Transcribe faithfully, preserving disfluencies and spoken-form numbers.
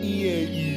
Yeah.